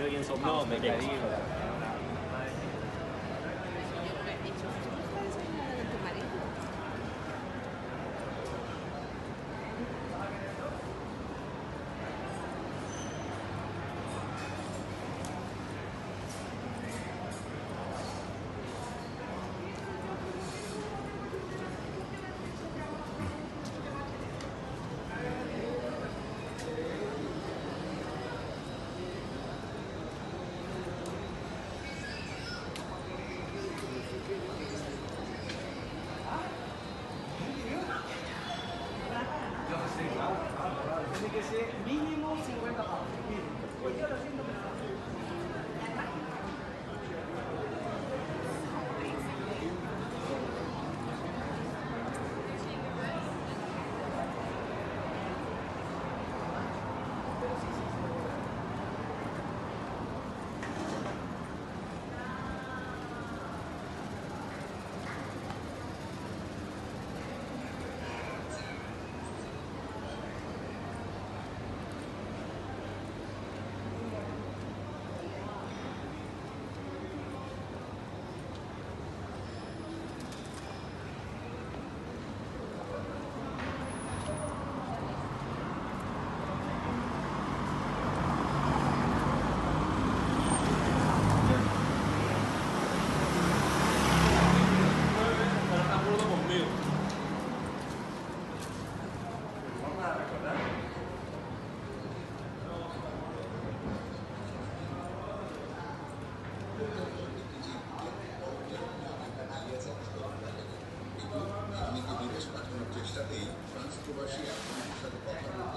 millions of mistakes. Mínimo 50 pavos. Hoy día lo siento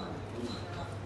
Thank you.